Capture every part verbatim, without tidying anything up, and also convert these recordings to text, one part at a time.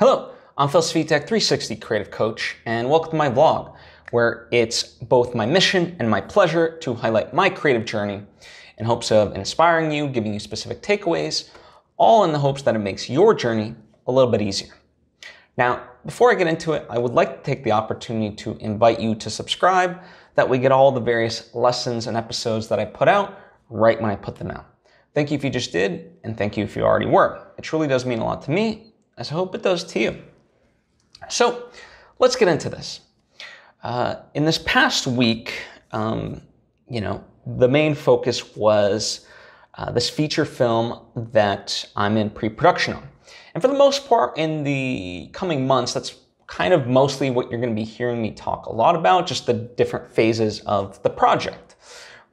Hello, I'm Phil Svitek, three sixty Creative Coach, and welcome to my vlog, where it's both my mission and my pleasure to highlight my creative journey in hopes of inspiring you, giving you specific takeaways, all in the hopes that it makes your journey a little bit easier. Now, before I get into it, I would like to take the opportunity to invite you to subscribe, that we get all the various lessons and episodes that I put out right when I put them out. Thank you if you just did, and thank you if you already were. It truly does mean a lot to me, as I hope it does to you. So let's get into this. Uh, in this past week, um, you know, the main focus was uh, this feature film that I'm in pre-production on. And for the most part, in the coming months, that's kind of mostly what you're going to be hearing me talk a lot about, just the different phases of the project,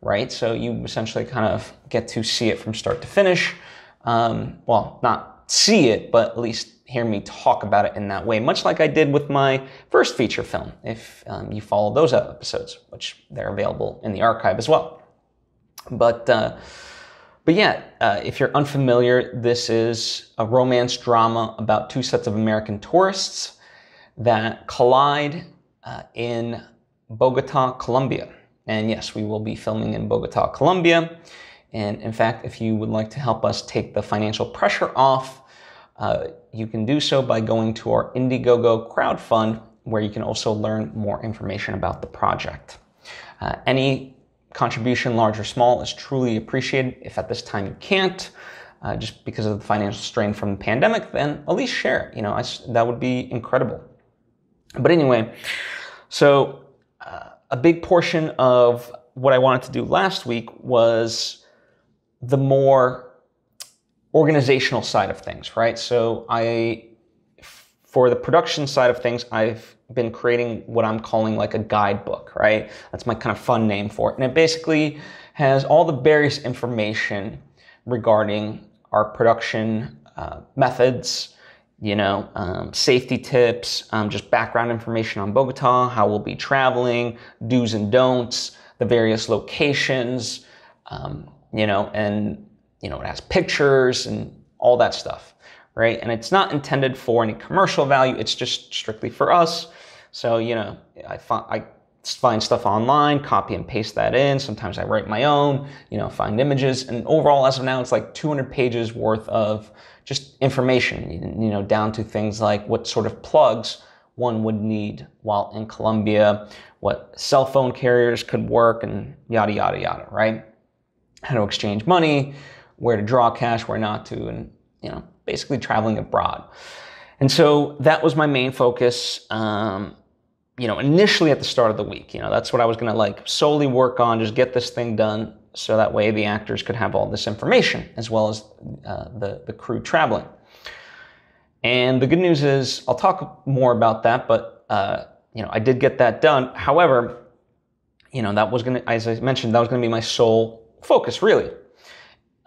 right? So you essentially kind of get to see it from start to finish. Um, well, not see it, but at least hear me talk about it in that way, much like I did with my first feature film, if um, you follow those episodes, which they're available in the archive as well. But, uh, but yeah, uh, if you're unfamiliar, this is a romance drama about two sets of American tourists that collide uh, in Bogota, Colombia. And yes, we will be filming in Bogota, Colombia. And in fact, if you would like to help us take the financial pressure off, Uh, you can do so by going to our Indiegogo crowdfund, where you can also learn more information about the project. Uh, any contribution, large or small, is truly appreciated. If at this time you can't, uh, just because of the financial strain from the pandemic, then at least share. You know, I, that would be incredible. But anyway, so uh, a big portion of what I wanted to do last week was the more organizational side of things, right? So I, for the production side of things, I've been creating what I'm calling like a guidebook, right? That's my kind of fun name for it. And it basically has all the various information regarding our production uh, methods, you know, um, safety tips, um, just background information on Bogota, how we'll be traveling, do's and don'ts, the various locations, um, you know, and you know, it has pictures and all that stuff, right? And it's not intended for any commercial value. It's just strictly for us. So, you know, I, fi I find stuff online, copy and paste that in. Sometimes I write my own, you know, find images. And overall, as of now, it's like two hundred pages worth of just information, you know, down to things like what sort of plugs one would need while in Colombia, what cell phone carriers could work, and yada, yada, yada, right? How to exchange money, where to draw cash, where not to, and, you know, basically traveling abroad. And so that was my main focus, um, you know, initially at the start of the week. You know, that's what I was going to like solely work on, just get this thing done so that way the actors could have all this information as well as uh, the, the crew traveling. And the good news is, I'll talk more about that, but, uh, you know, I did get that done. However, you know, that was going to, as I mentioned, that was going to be my sole focus, really.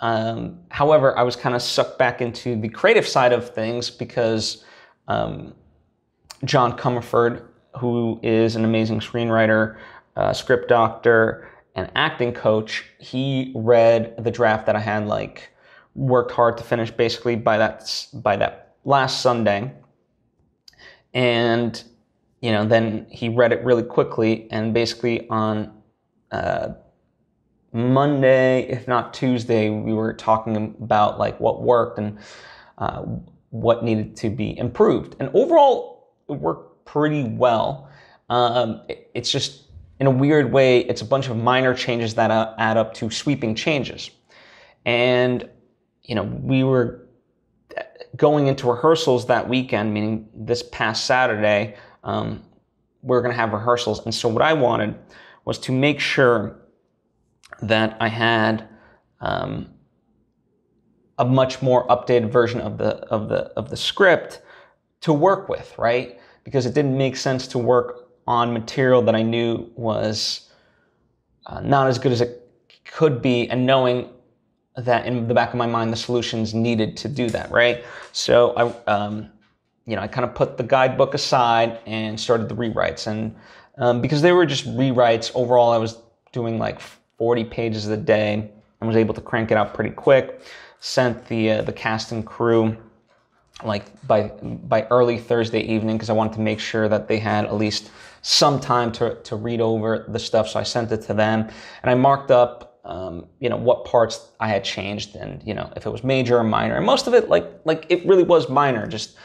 Um, however, I was kind of sucked back into the creative side of things because um, John Comerford, who is an amazing screenwriter, uh, script doctor, and acting coach, he read the draft that I had like worked hard to finish basically by that by that last Sunday, and you know then he read it really quickly, and basically on Uh, Monday, if not Tuesday, we were talking about like what worked and uh, what needed to be improved. And overall, it worked pretty well. Um, it, it's just, in a weird way, it's a bunch of minor changes that uh, add up to sweeping changes. And, you know, we were going into rehearsals that weekend, meaning this past Saturday, um, we we're going to have rehearsals. And so what I wanted was to make sure that I had um, a much more updated version of the of the of the script to work with, right? Because it didn't make sense to work on material that I knew was uh, not as good as it could be, and knowing that in the back of my mind the solutions needed to do that, right? So I, um, you know, I kind of put the guidebook aside and started the rewrites, and um, because they were just rewrites, overall I was doing like forty pages a day and was able to crank it out pretty quick. Sent the uh, the cast and crew like by by early Thursday evening, because I wanted to make sure that they had at least some time to, to read over the stuff. So I sent it to them and I marked up, um, you know, what parts I had changed and, you know, if it was major or minor. And most of it, like, like it really was minor, just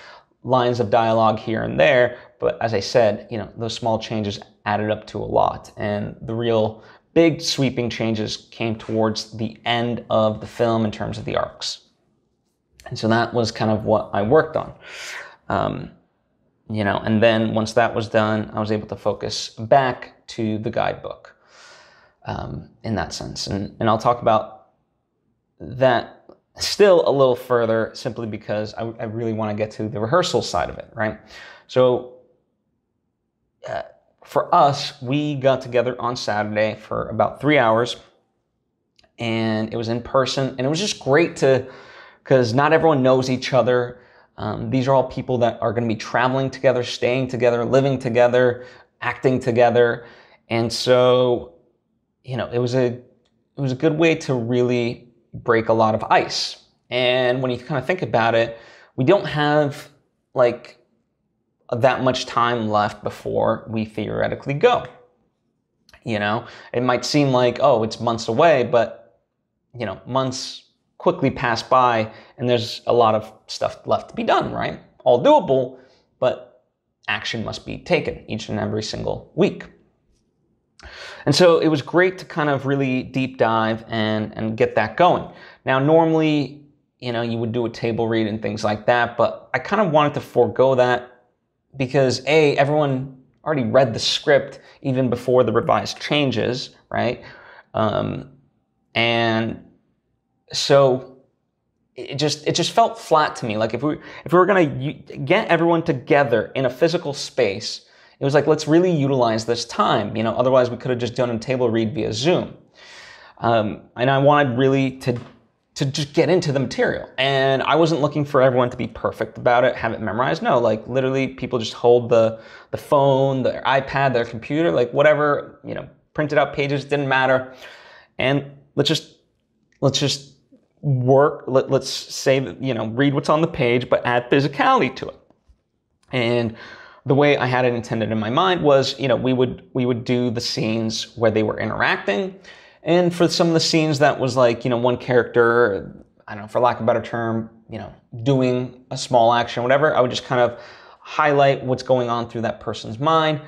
lines of dialogue here and there. But as I said, you know, those small changes added up to a lot. And the real big sweeping changes came towards the end of the film in terms of the arcs. And so that was kind of what I worked on. Um, you know, and then once that was done, I was able to focus back to the guidebook um, in that sense. And, and I'll talk about that still a little further, simply because I, I really want to get to the rehearsal side of it, right? So uh, for us, we got together on Saturday for about three hours and it was in person, and it was just great to, because not everyone knows each other. Um, these are all people that are going to be traveling together, staying together, living together, acting together. And so, you know, it was a it was a good way to really break a lot of ice. And when you kind of think about it, we don't have like that much time left before we theoretically go. You know, it might seem like, oh, it's months away, but, you know, months quickly pass by and there's a lot of stuff left to be done, right? All doable, but action must be taken each and every single week. And so it was great to kind of really deep dive and, and get that going. Now, normally, you know, you would do a table read and things like that, but I kind of wanted to forego that because A, everyone already read the script even before the revised changes, right? Um, and So it just it just felt flat to me. Like if we if we were going to get everyone together in a physical space, it was like, let's really utilize this time. You know, otherwise we could have just done a table read via Zoom. Um, and I wanted really to to just get into the material. And I wasn't looking for everyone to be perfect about it, have it memorized. No, like literally people just hold the the phone, their iPad, their computer, like whatever, you know, printed out pages, didn't matter. And let's just let's just work, let, let's say that, you know, read what's on the page, but add physicality to it. And the way I had it intended in my mind was, you know, we would, we would do the scenes where they were interacting. And for some of the scenes that was like, you know, one character, I don't know, for lack of a better term, you know, doing a small action, whatever, I would just kind of highlight what's going on through that person's mind,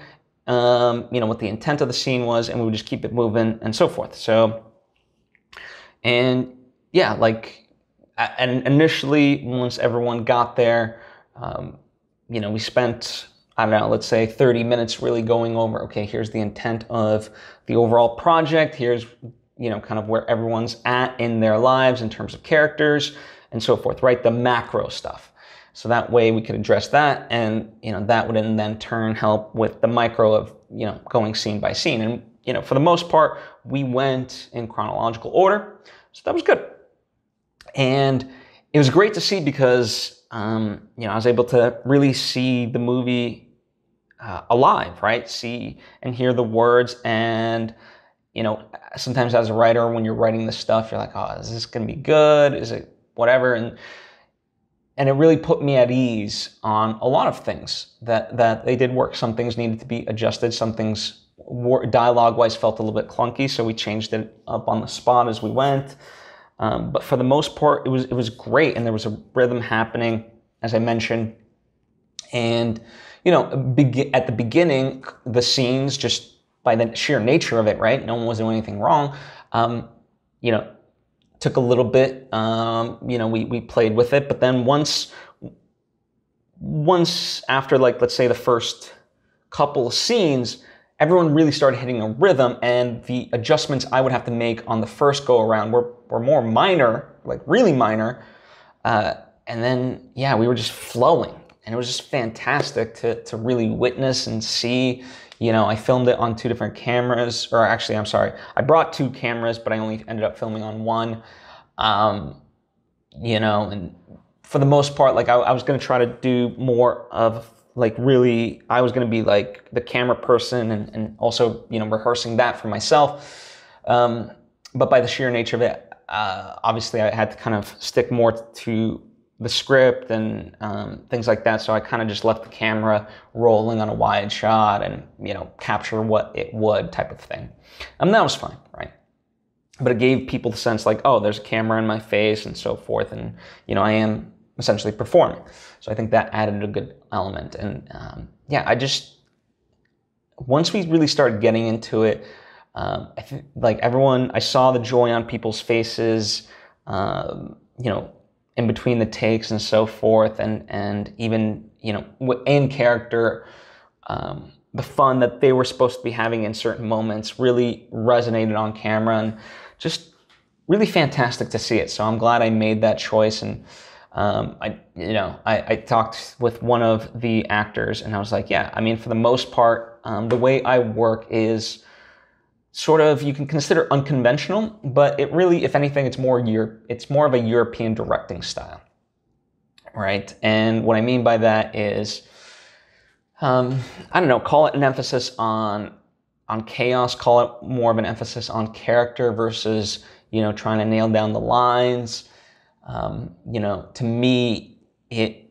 um, you know, what the intent of the scene was, and we would just keep it moving and so forth. So, and yeah, like, and initially, once everyone got there, um, you know, we spent, I don't know, let's say thirty minutes really going over, okay, here's the intent of the overall project. Here's, you know, kind of where everyone's at in their lives in terms of characters and so forth, right? The macro stuff. So that way we could address that. And, you know, that would in then turn help with the micro of, you know, going scene by scene. And, you know, for the most part, we went in chronological order. So that was good. And it was great to see because, um, you know, I was able to really see the movie uh, alive, right? See and hear the words. And, you know, sometimes as a writer, when you're writing this stuff, you're like, oh, is this going to be good? Is it whatever? And and it really put me at ease on a lot of things that, that they did work. Some things needed to be adjusted. Some things dialogue-wise felt a little bit clunky, so we changed it up on the spot as we went. Um, but for the most part, it was it was great, and there was a rhythm happening, as I mentioned. And you know, at the beginning, the scenes, just by the sheer nature of it, right? No one was doing anything wrong. Um, you know, took a little bit. Um, you know, we we played with it, but then once once after, like let's say the first couple of scenes, everyone really started hitting a rhythm, and the adjustments I would have to make on the first go around were, were more minor, like really minor. Uh, and then, yeah, we were just flowing, and it was just fantastic to, to really witness and see. You know, I filmed it on two different cameras, or actually, I'm sorry, I brought two cameras, but I only ended up filming on one. Um, you know, and for the most part, like I, I was going to try to do more of like really, I was going to be like the camera person and, and also, you know, rehearsing that for myself. Um, but by the sheer nature of it, uh, obviously I had to kind of stick more to the script and um, things like that. So I kind of just left the camera rolling on a wide shot and, you know, capture what it would type of thing. And that was fine, right? But it gave people the sense like, oh, there's a camera in my face and so forth. And, you know, I am essentially performing. So I think that added a good element. And um, yeah, I just, once we really started getting into it, um, I think like everyone, I saw the joy on people's faces, um, you know, in between the takes and so forth, and and even, you know, in character, um, the fun that they were supposed to be having in certain moments really resonated on camera, and just really fantastic to see it. So I'm glad I made that choice. And um, I, you know, I, I talked with one of the actors, and I was like, yeah, I mean, for the most part, um, the way I work is sort of, you can consider unconventional, but it really, if anything, it's more Euro- it's more of a European directing style, right? And what I mean by that is, um, I don't know, call it an emphasis on on chaos, call it more of an emphasis on character versus, you know, trying to nail down the lines. Um, you know, to me, it.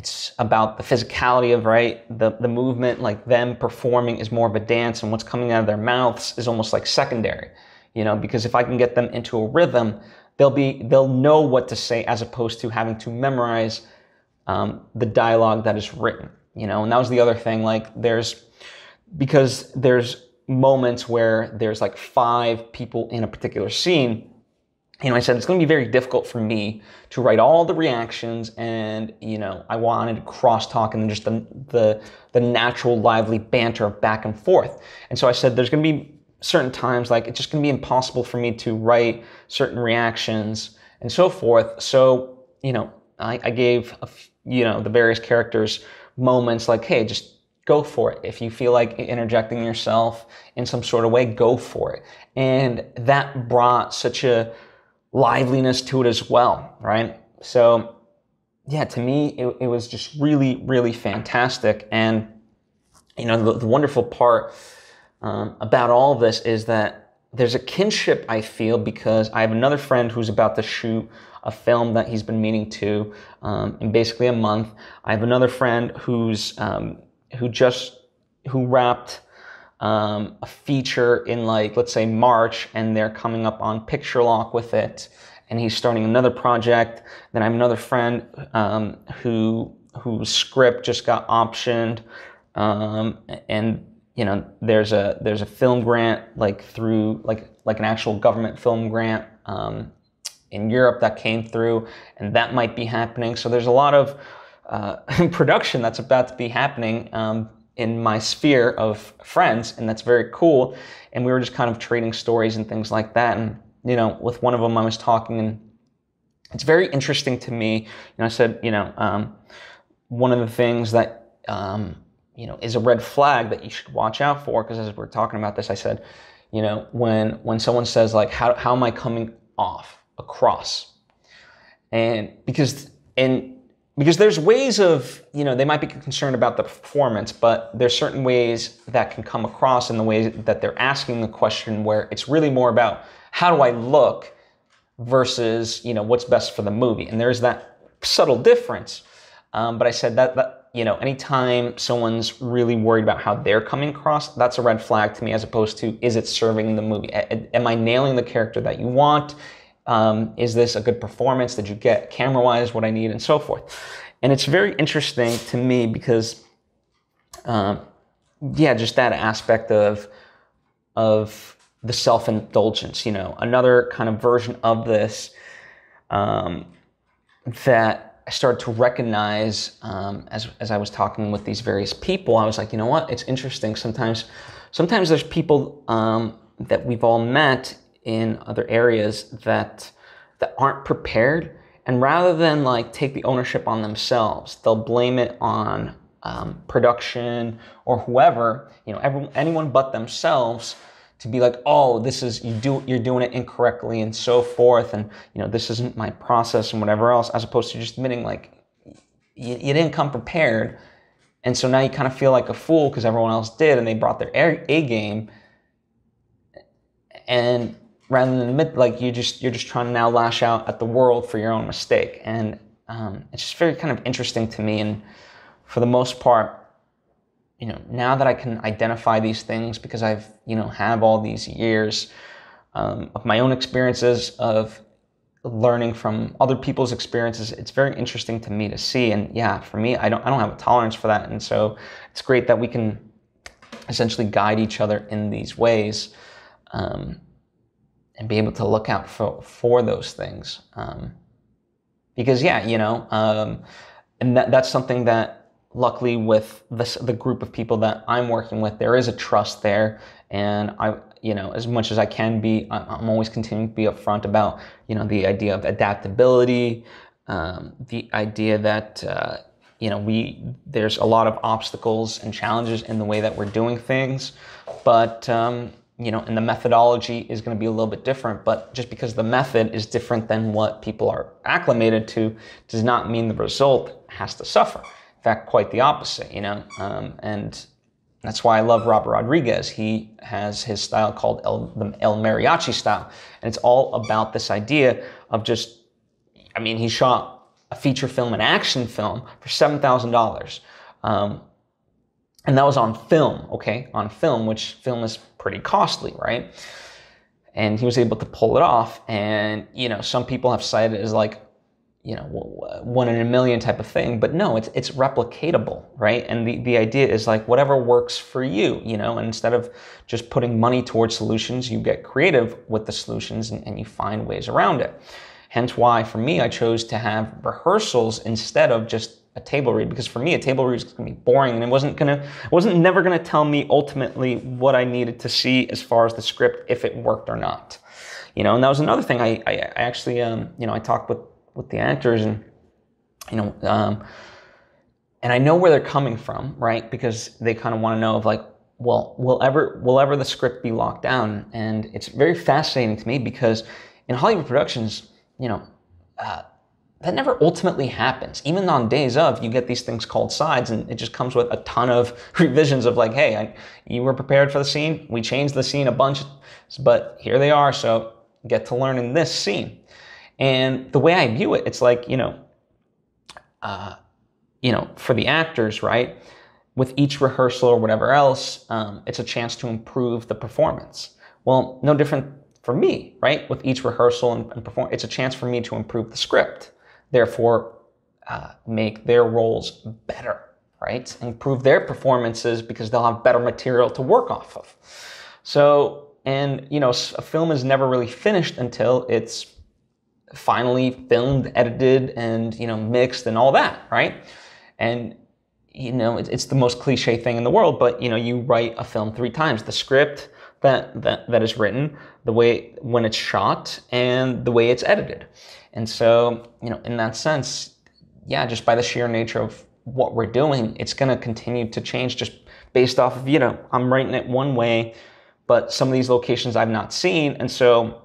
It's about the physicality of, right, the, the movement, like them performing is more of a dance, and what's coming out of their mouths is almost like secondary, you know, because if I can get them into a rhythm, they'll be, they'll know what to say as opposed to having to memorize um, the dialogue that is written, you know. And that was the other thing, like there's, because there's moments where there's like five people in a particular scene. You know, I said, it's going to be very difficult for me to write all the reactions, and, you know, I wanted crosstalk and just the, the, the natural lively banter back and forth. And so I said, there's going to be certain times, like, it's just going to be impossible for me to write certain reactions and so forth. So, you know, I, I gave, a, you know, the various characters moments like, hey, just go for it. If you feel like interjecting yourself in some sort of way, go for it. And that brought such a liveliness to it as well, right? So yeah, to me, it, it was just really, really fantastic. And, you know, the, the wonderful part um, about all of this is that there's a kinship I feel, because I have another friend who's about to shoot a film that he's been meaning to um, in basically a month. I have another friend who's um, who just who wrapped Um, a feature in, like, let's say March, and they're coming up on Picture Lock with it, and he's starting another project. Then I have another friend um, who whose script just got optioned, um, and you know, there's a there's a film grant, like through like like an actual government film grant um, in Europe that came through, and that might be happening. So there's a lot of uh, production that's about to be happening Um, in my sphere of friends, and that's very cool. And we were just kind of trading stories and things like that. And, you know, with one of them I was talking, and it's very interesting to me. And I said, you know, um, one of the things that, um, you know, is a red flag that you should watch out for, because as we're talking about this, I said, you know, when when someone says, like, how, how am I coming off, across? And because, and, Because there's ways of, you know, they might be concerned about the performance, but there's certain ways that can come across in the way that they're asking the question, where it's really more about how do I look versus, you know, what's best for the movie. And there's that subtle difference. Um, but I said that, that, you know, anytime someone's really worried about how they're coming across, that's a red flag to me, as opposed to, is it serving the movie? A- am I nailing the character that you want? Um, is this a good performance? Did you get camera-wise what I need, and so forth? And it's very interesting to me because, um, yeah, just that aspect of of the self-indulgence. You know, another kind of version of this um, that I started to recognize um, as as I was talking with these various people. I was like, you know what? It's interesting. Sometimes, sometimes there's people um, that we've all met in other areas that that aren't prepared, and rather than, like, take the ownership on themselves, they'll blame it on um, production or whoever, you know, everyone, anyone but themselves, to be like, oh, this is, you do you're doing it incorrectly and so forth, and, you know, this isn't my process and whatever else, as opposed to just admitting, like, you, you didn't come prepared, and so now you kind of feel like a fool because everyone else did and they brought their A game, and rather than admit, like, you just, you're just trying to now lash out at the world for your own mistake. And Um, it's just very kind of interesting to me, and for the most part, you know, now that I can identify these things because I've, you know, have all these years um, of my own experiences, of learning from other people's experiences, it's very interesting to me to see. And yeah, for me, I don't, I don't have a tolerance for that. And so it's great that we can essentially guide each other in these ways um, and be able to look out for, for those things. Um, because yeah, you know, um, and that, that's something that luckily with this, the group of people that I'm working with, there is a trust there. And I, you know, as much as I can be, I'm always continuing to be upfront about, you know, the idea of adaptability, um, the idea that, uh, you know, we, there's a lot of obstacles and challenges in the way that we're doing things, but, um, you know, and the methodology is going to be a little bit different, but just because the method is different than what people are acclimated to does not mean the result has to suffer. In fact, quite the opposite, you know, um, and that's why I love Robert Rodriguez. He has his style called El, the El Mariachi Style. And it's all about this idea of just, I mean, he shot a feature film, an action film for seven thousand dollars. Um, and that was on film, okay? On film, which film is pretty costly, right? And he was able to pull it off. And, you know, some people have cited it as like, you know, one in a million type of thing, but no, it's it's replicatable, right? And the, the idea is like whatever works for you, you know, and instead of just putting money towards solutions, you get creative with the solutions and, and you find ways around it. Hence why for me, I chose to have rehearsals instead of just a table read, because for me, a table read was gonna be boring and it wasn't gonna, it wasn't never gonna tell me ultimately what I needed to see as far as the script, if it worked or not. You know, and that was another thing I, I, I actually, um, you know, I talked with with the actors and, you know, um, and I know where they're coming from, right? Because they kind of want to know of like, well, will ever, will ever the script be locked down? And it's very fascinating to me because in Hollywood productions, you know, uh, that never ultimately happens. Even on days of, you get these things called sides and it just comes with a ton of revisions of like, hey, I, you were prepared for the scene. We changed the scene a bunch, but here they are. So get to learn in this scene. And the way I view it, it's like, you know, uh, you know, for the actors, right, with each rehearsal or whatever else, um, it's a chance to improve the performance. Well, no different for me, right? With each rehearsal and, and perform, it's a chance for me to improve the script, therefore uh, make their roles better, right? Improve their performances because they'll have better material to work off of. So, and, you know, a film is never really finished until it's finally filmed, edited, and, you know, mixed and all that, right? And, you know, it's, it's the most cliche thing in the world, but, you know, you write a film three times. The script that, that, that is written, the way when it's shot, and the way it's edited. And so, you know, in that sense, yeah, just by the sheer nature of what we're doing, it's going to continue to change just based off of, you know, I'm writing it one way, but some of these locations I've not seen, and so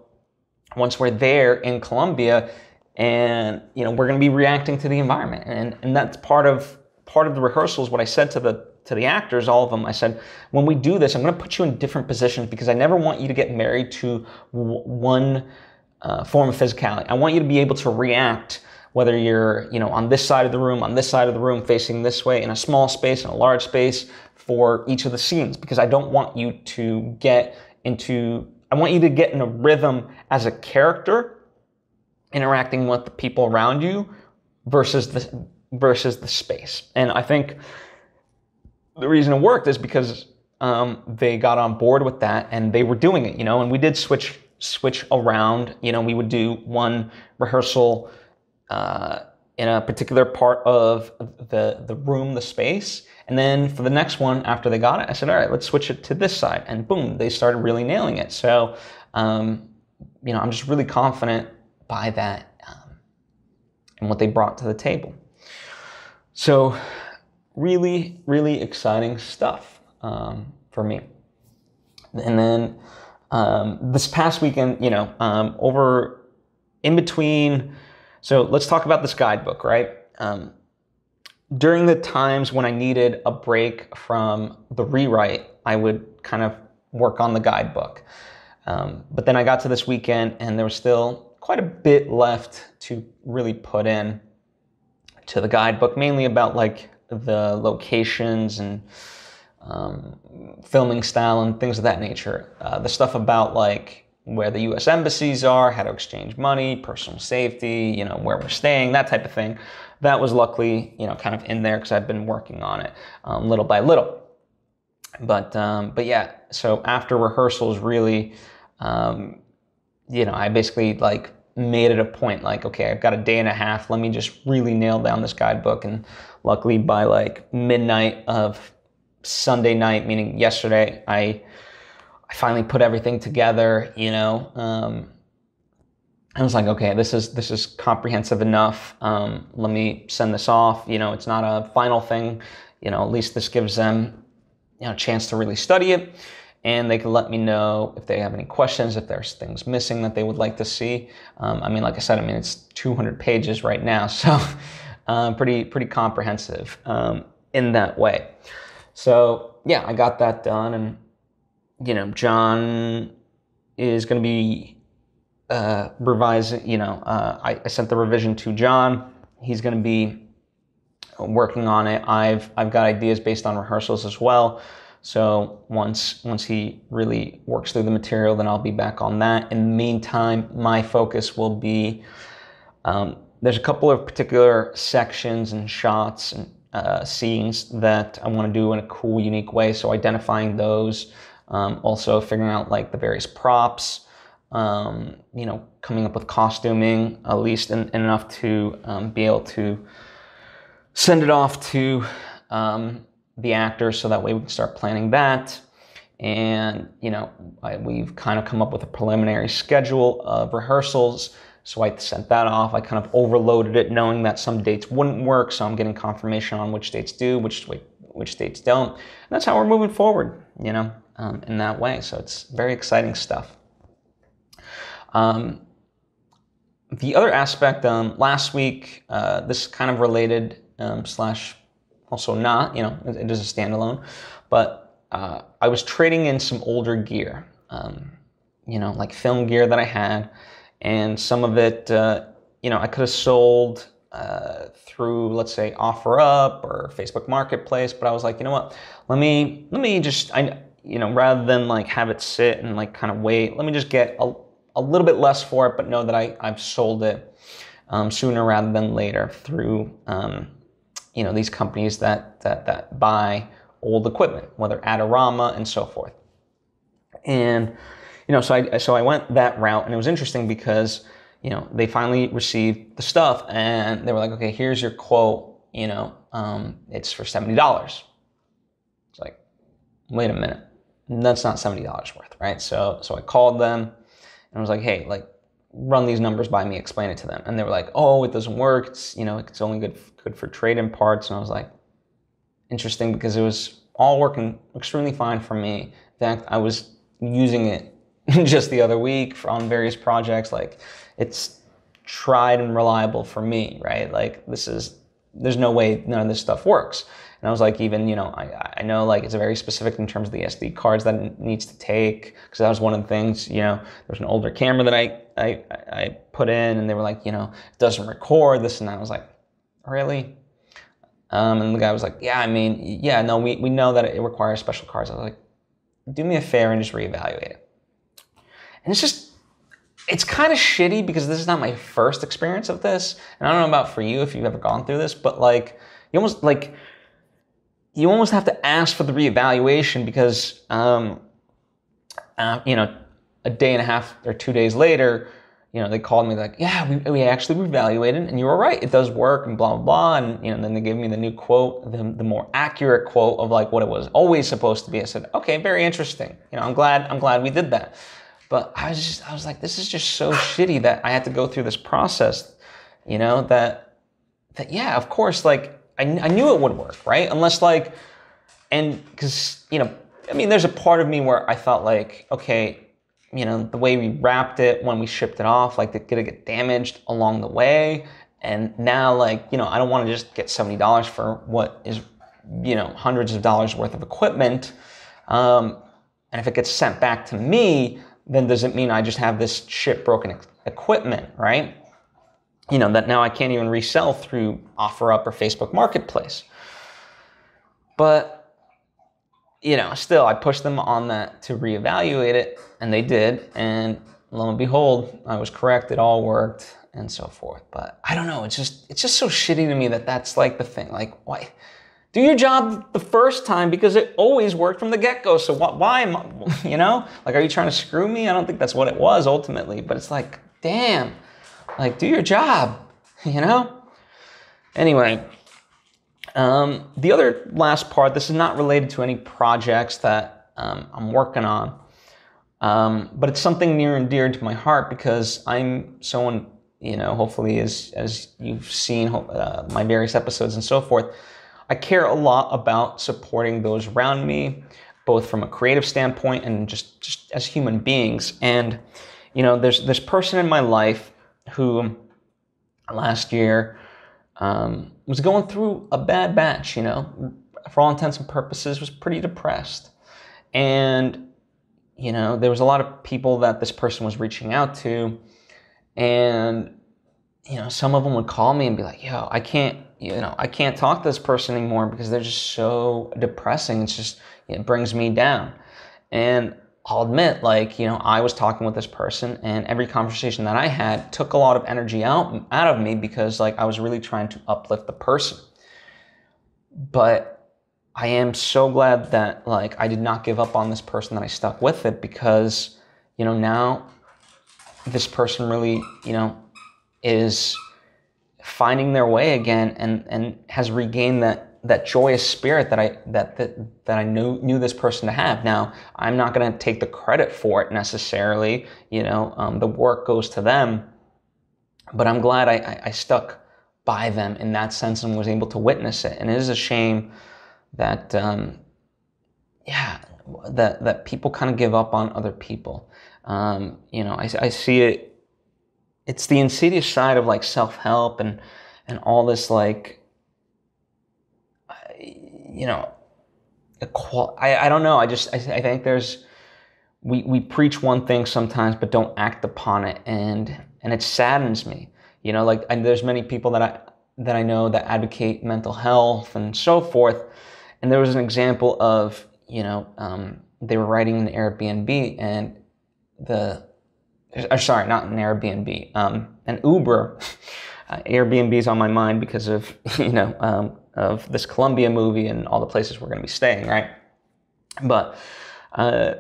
once we're there in Colombia, and, you know, we're going to be reacting to the environment. And, and that's part of, part of the rehearsals. What I said to the, to the actors, all of them, I said, when we do this, I'm going to put you in different positions because I never want you to get married to one uh, form of physicality. I want you to be able to react, whether you're, you know, on this side of the room, on this side of the room, facing this way, in a small space, in a large space, for each of the scenes, because I don't want you to get into, I want you to get in a rhythm as a character, interacting with the people around you versus the, versus the space. And I think the reason it worked is because um, they got on board with that and they were doing it, you know, and we did switch, switch around, you know, we would do one rehearsal uh, in a particular part of the, the room, the space. And then for the next one, after they got it, I said, all right, let's switch it to this side. And boom, they started really nailing it. So, um, you know, I'm just really confident by that um, and what they brought to the table. So really, really exciting stuff um, for me. And then um, this past weekend, you know, um, over in between. So let's talk about this guidebook, right? Um, During the times when I needed a break from the rewrite, I would kind of work on the guidebook. Um, but then I got to this weekend and there was still quite a bit left to really put in. to the guidebook, mainly about like the locations and um, filming style and things of that nature. Uh, the stuff about like where the U S embassies are, how to exchange money, personal safety, you know, where we're staying, that type of thing. That was luckily, you know, kind of in there because I've been working on it um, little by little. But, um, but yeah, so after rehearsals really, um, you know, I basically like made it a point, like, okay, I've got a day and a half. Let me just really nail down this guidebook. And luckily by like midnight of Sunday night, meaning yesterday, I, I finally put everything together, you know, um, I was like, okay, this is, this is comprehensive enough. Um, let me send this off. You know, it's not a final thing, you know, at least this gives them, you know, a chance to really study it, and they can let me know if they have any questions, if there's things missing that they would like to see. Um, I mean, like I said, I mean, it's two hundred pages right now, so um, pretty pretty comprehensive um, in that way. So yeah, I got that done, and you know, John is going to be uh, revising. You know, uh, I, I sent the revision to John. He's going to be working on it. I've I've got ideas based on rehearsals as well. So once once he really works through the material, then I'll be back on that. In the meantime, my focus will be um, there's a couple of particular sections and shots and uh, scenes that I want to do in a cool, unique way. So identifying those, um, also figuring out like the various props, um, you know, coming up with costuming at least in, in enough to um, be able to send it off to um, the actors, so that way we can start planning that. And, you know, I, we've kind of come up with a preliminary schedule of rehearsals, so I sent that off. I kind of overloaded it knowing that some dates wouldn't work, so I'm getting confirmation on which dates do, which, which dates don't. And that's how we're moving forward, you know, um, in that way. So it's very exciting stuff. Um, the other aspect, um, last week, uh, this kind of related, Um, slash also not, you know, it, it is a standalone, but uh, I was trading in some older gear, um, you know, like film gear that I had, and some of it, uh, you know, I could have sold uh, through, let's say, OfferUp or Facebook Marketplace, but I was like, you know what, let me, let me just, I, you know, rather than like have it sit and like kind of wait, let me just get a, a little bit less for it, but know that I, I've sold it um, sooner rather than later through, um, you know, these companies that, that, that buy old equipment, whether Adorama and so forth. And, you know, so I, so I went that route, and it was interesting because, you know, they finally received the stuff and they were like, okay, here's your quote, you know, um, it's for seventy dollars. It's like, wait a minute, that's not seventy dollars worth, right? So, so I called them and I was like, hey, like, run these numbers by me, explain it to them. And they were like, oh, it doesn't work. It's, you know, it's only good, good for trade-in parts. And I was like, interesting, because it was all working extremely fine for me. In fact, I was using it just the other week for, on various projects. Like, it's tried and reliable for me, right? Like, this is, there's no way none of this stuff works. And I was like, even, you know, I, I know like it's very specific in terms of the S D cards that it needs to take, because that was one of the things, you know, there's an older camera that I, I, I put in, and they were like, you know, it doesn't record this and that. I was like, really? Um, and the guy was like, yeah, I mean, yeah, no, we, we know that it requires special cards. I was like, do me a favor and just reevaluate it. And it's just, it's kind of shitty because this is not my first experience of this. And I don't know about for you, if you've ever gone through this, but like, you almost like, you almost have to ask for the reevaluation because, um, uh, you know, a day and a half or two days later, you know, they called me like, yeah, we, we actually reevaluated and you were right. It does work and blah, blah, blah. And, you know, and then they gave me the new quote, the, the more accurate quote of like what it was always supposed to be. I said, okay, very interesting. You know, I'm glad, I'm glad we did that. But I was just, I was like, this is just so shitty that I had to go through this process, you know, that, that yeah, of course, like I, I knew it would work, right? Unless like, and cause, you know, I mean, there's a part of me where I thought like, okay, you know, the way we wrapped it when we shipped it off, like they're gonna get damaged along the way. And now like, you know, I don't wanna just get seventy dollars for what is, you know, hundreds of dollars worth of equipment. Um, and if it gets sent back to me, then does it mean I just have this shit broken equipment, right? you know, that now I can't even resell through OfferUp or Facebook Marketplace. But, you know, still I pushed them on that to reevaluate it, and they did. And lo and behold, I was correct. It all worked and so forth. But I don't know. It's just, it's just so shitty to me that that's like the thing. Like, why? Do your job the first time, because it always worked from the get-go. So why, why am I, you know? Like, are you trying to screw me? I don't think that's what it was ultimately. But it's like, damn. Like, do your job, you know? Anyway, um, the other last part, this is not related to any projects that um, I'm working on, um, but it's something near and dear to my heart because I'm someone, you know, hopefully as, as you've seen uh, my various episodes and so forth, I care a lot about supporting those around me, both from a creative standpoint and just, just as human beings. And, you know, there's this person in my life who last year um, was going through a bad batch, you know, for all intents and purposes, was pretty depressed. And, you know, there was a lot of people that this person was reaching out to. And, you know, some of them would call me and be like, yo, I can't, you know, I can't talk to this person anymore because they're just so depressing. It's just, it brings me down. And I'll admit, like, you know, I was talking with this person and every conversation that I had took a lot of energy out, out of me because, like, I was really trying to uplift the person. But I am so glad that, like, I did not give up on this person, that I stuck with it because, you know, now this person really, you know, is finding their way again and, and has regained that that joyous spirit that I that that, that I knew knew this person to have. Now, I'm not going to take the credit for it necessarily. You know, um, the work goes to them, but I'm glad I, I, I stuck by them in that sense and was able to witness it. And it is a shame that, um, yeah, that that people kind of give up on other people. Um, you know, I, I see it. It's the insidious side of, like, self-help and and all this, like, you know, equal, I, I don't know. I just, I, I think there's, we, we preach one thing sometimes, but don't act upon it. And, and it saddens me, you know, like, and there's many people that I, that I know that advocate mental health and so forth. And there was an example of, you know, um, they were writing an Airbnb and the, or sorry, not an Airbnb, um, an Uber. uh, Airbnb's on my mind because of, you know, um, of this Colombia movie and all the places we're going to be staying, right? But uh,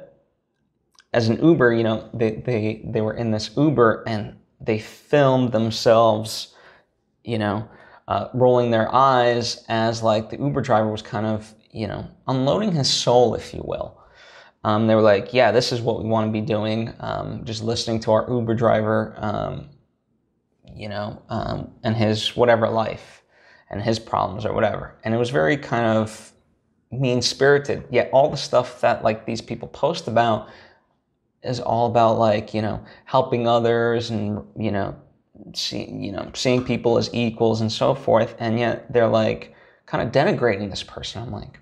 as an Uber, you know, they, they, they were in this Uber and they filmed themselves, you know, uh, rolling their eyes as, like, the Uber driver was kind of, you know, unloading his soul, if you will. Um, they were like, yeah, this is what we want to be doing, um, just listening to our Uber driver, um, you know, um, and his whatever life. And his problems or whatever. And it was very kind of mean-spirited, yet all the stuff that, like, these people post about is all about, like, you know, helping others and, you know, seeing, you know, seeing people as equals and so forth. And yet they're, like, kind of denigrating this person. I'm like,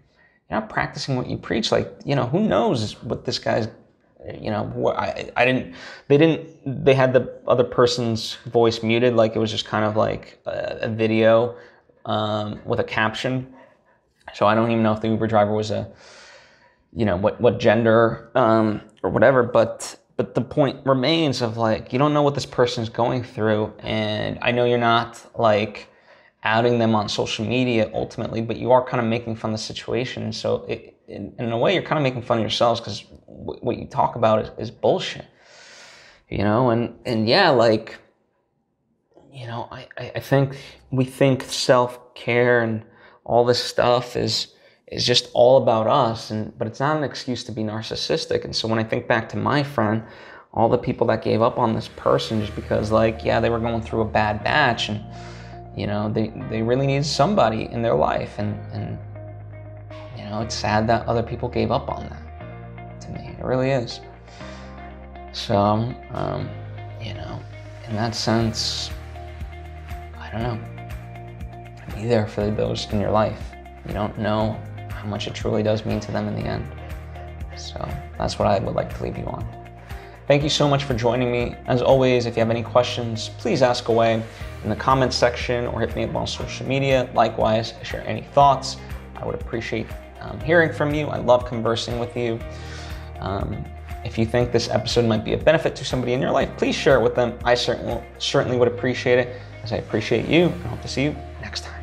you're not practicing what you preach. Like, you know, who knows what this guy's, you know, what I, I didn't, they didn't, they had the other person's voice muted. Like, it was just kind of like a, a video Um, with a caption, so I don't even know if the Uber driver was a, you know, what what gender um, or whatever. But but the point remains of, like, you don't know what this person's going through, and I know you're not, like, outing them on social media ultimately, but you are kind of making fun of the situation. So it, in, in a way, you're kind of making fun of yourselves because w- what you talk about is, is bullshit, you know. And and yeah, like, you know, I, I think we think self-care and all this stuff is is just all about us, and but it's not an excuse to be narcissistic. And so when I think back to my friend, all the people that gave up on this person just because, like, yeah, they were going through a bad batch and, you know, they, they really needed somebody in their life. And, and, you know, it's sad that other people gave up on that to me. It really is. So, um, you know, in that sense, I don't know. Be there for those in your life. You don't know how much it truly does mean to them in the end. So that's what I would like to leave you on. Thank you so much for joining me. As always, if you have any questions, please ask away in the comments section or hit me up on social media. Likewise, share any thoughts. I would appreciate um, hearing from you. I love conversing with you. Um, if you think this episode might be a benefit to somebody in your life, please share it with them. I certainly, certainly would appreciate it, as I appreciate you, and hope to see you next time.